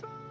sun.